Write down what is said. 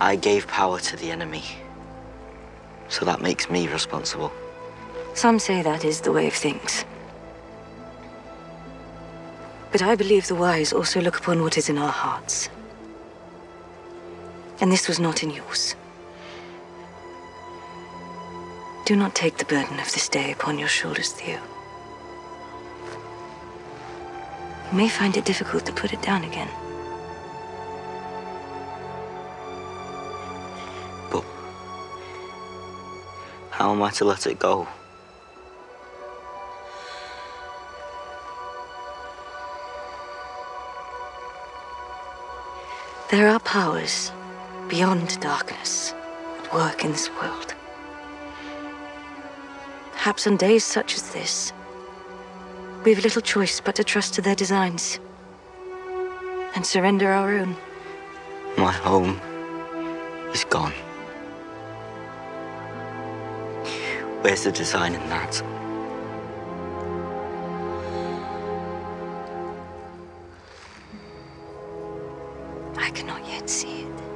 I gave power to the enemy, so that makes me responsible. Some say that is the way of things. But I believe the wise also look upon what is in our hearts. And this was not in yours. Do not take the burden of this day upon your shoulders, Theo. You may find it difficult to put it down again. But how am I to let it go? There are powers beyond darkness at work in this world. Perhaps on days such as this, we have little choice but to trust to their designs and surrender our own. My home is gone. Where's the design in that? I cannot yet see it.